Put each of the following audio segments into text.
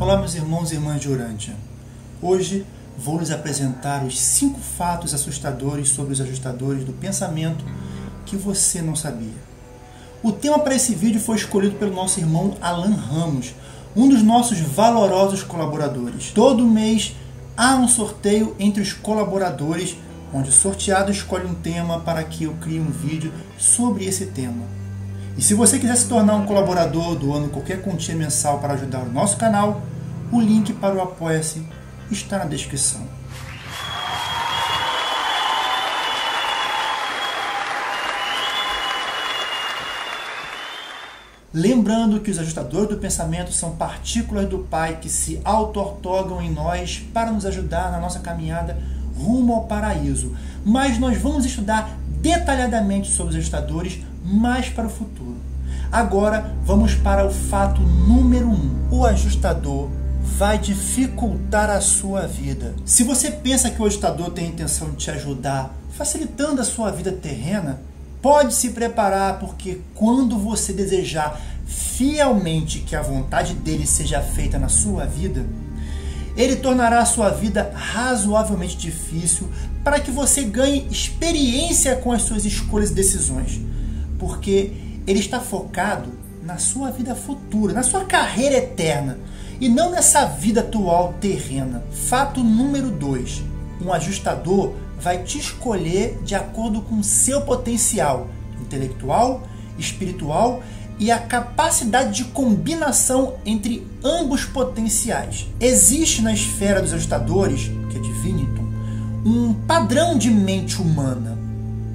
Olá, meus irmãos e irmãs de Urantia. Hoje vou lhes apresentar os 5 fatos assustadores sobre os ajustadores do pensamento que você não sabia. O tema para esse vídeo foi escolhido pelo nosso irmão Alan Ramos, um dos nossos valorosos colaboradores. Todo mês há um sorteio entre os colaboradores, onde o sorteado escolhe um tema para que eu crie um vídeo sobre esse tema. E se você quiser se tornar um colaborador, doando qualquer quantia mensal para ajudar o nosso canal, o link para o Apoia-se está na descrição. Lembrando que os ajustadores do pensamento são partículas do Pai que se auto-ortogam em nós para nos ajudar na nossa caminhada rumo ao paraíso. Mas nós vamos estudar detalhadamente sobre os ajustadores mais para o futuro. Agora vamos para o fato número 1. O ajustador vai dificultar a sua vida. Se você pensa que o ajustador tem a intenção de te ajudar, facilitando a sua vida terrena, pode se preparar, porque quando você desejar fielmente que a vontade dele seja feita na sua vida, ele tornará a sua vida razoavelmente difícil para que você ganhe experiência com as suas escolhas e decisões, porque ele está focado na sua vida futura, na sua carreira eterna, e não nessa vida atual terrena. Fato número 2. Um ajustador vai te escolher de acordo com seu potencial intelectual, espiritual e a capacidade de combinação entre ambos potenciais. Existe na esfera dos ajustadores, que é Divinitum, um padrão de mente humana.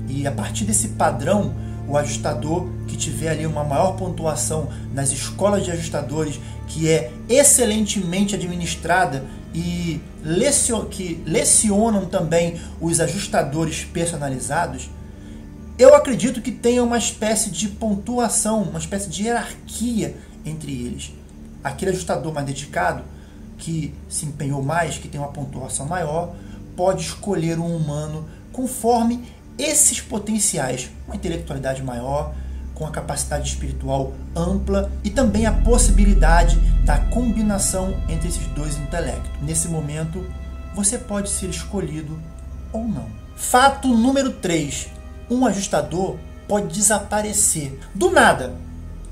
E a partir desse padrão, o ajustador que tiver ali uma maior pontuação nas escolas de ajustadores, que é excelentemente administrada e que lecionam também os ajustadores personalizados, eu acredito que tenha uma espécie de pontuação, uma espécie de hierarquia entre eles. Aquele ajustador mais dedicado, que se empenhou mais, que tem uma pontuação maior, pode escolher um humano conforme esses potenciais, uma intelectualidade maior, com a capacidade espiritual ampla e também a possibilidade da combinação entre esses dois intelectos. Nesse momento, você pode ser escolhido ou não. Fato número 3. Um ajustador pode desaparecer. Do nada,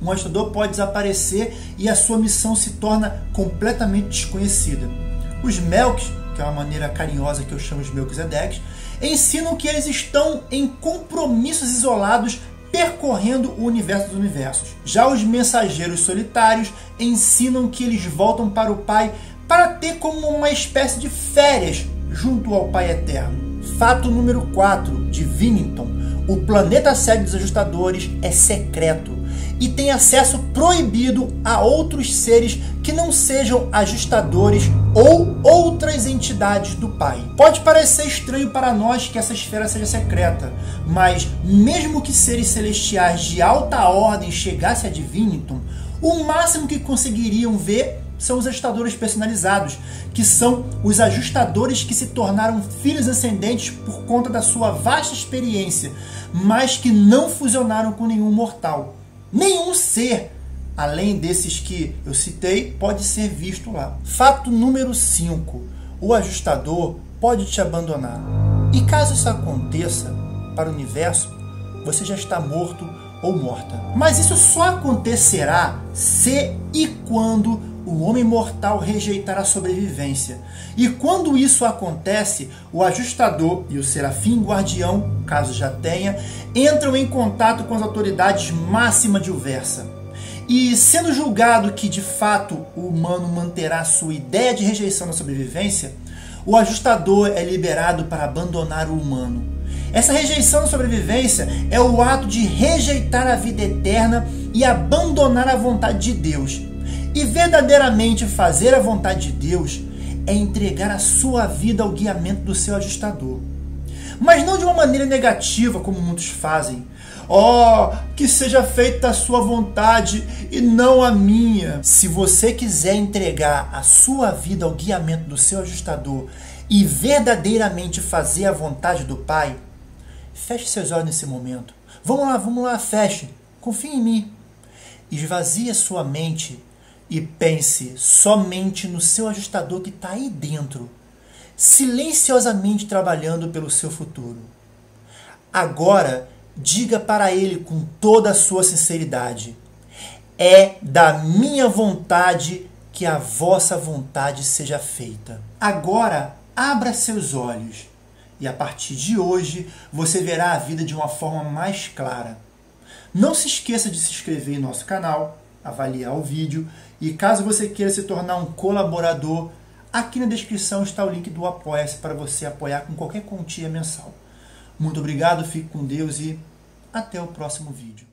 um ajustador pode desaparecer e a sua missão se torna completamente desconhecida. Os Melques, que é uma maneira carinhosa que eu chamo de Melquisedeques, ensinam que eles estão em compromissos isolados percorrendo o universo dos universos. Já os mensageiros solitários ensinam que eles voltam para o Pai para ter como uma espécie de férias junto ao Pai Eterno. Fato número 4, Divinitum. O planeta sede dos ajustadores é secreto e tem acesso proibido a outros seres que não sejam ajustadores ou outras entidades do Pai. Pode parecer estranho para nós que essa esfera seja secreta, mas mesmo que seres celestiais de alta ordem chegassem a Divinitum, o máximo que conseguiriam ver são os ajustadores personalizados, que são os ajustadores que se tornaram filhos ascendentes por conta da sua vasta experiência, mas que não fusionaram com nenhum mortal. Nenhum ser, além desses que eu citei, pode ser visto lá. Fato número 5. O ajustador pode te abandonar. E caso isso aconteça, para o universo, você já está morto ou morta. Mas isso só acontecerá se e quando o homem mortal rejeitar a sobrevivência. E quando isso acontece, o ajustador e o serafim guardião, caso já tenha, entram em contato com as autoridades máximas de Uversa. E sendo julgado que de fato o humano manterá sua ideia de rejeição na sobrevivência, o ajustador é liberado para abandonar o humano. Essa rejeição da sobrevivência é o ato de rejeitar a vida eterna e abandonar a vontade de Deus. E verdadeiramente fazer a vontade de Deus é entregar a sua vida ao guiamento do seu ajustador. Mas não de uma maneira negativa, como muitos fazem. Oh, que seja feita a sua vontade e não a minha. Se você quiser entregar a sua vida ao guiamento do seu ajustador e verdadeiramente fazer a vontade do Pai, feche seus olhos nesse momento. Vamos lá, feche. Confie em mim. Esvazie a sua mente e pense somente no seu ajustador que está aí dentro, silenciosamente trabalhando pelo seu futuro. Agora, diga para ele com toda a sua sinceridade: é da minha vontade que a vossa vontade seja feita. Agora, abra seus olhos e a partir de hoje você verá a vida de uma forma mais clara. Não se esqueça de se inscrever em nosso canal, avaliar o vídeo e caso você queira se tornar um colaborador, aqui na descrição está o link do Apoia-se para você apoiar com qualquer quantia mensal. Muito obrigado, fique com Deus e até o próximo vídeo.